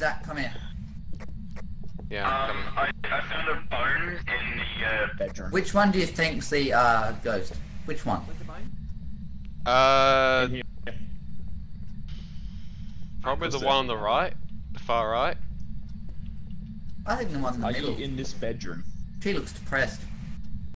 Zach, come here. Yeah, I found a bone in the bedroom. Which one do you think's the ghost? Which one? What's the bone? Probably the one on the right, the far right. I think the one in the middle. In this bedroom. She looks depressed.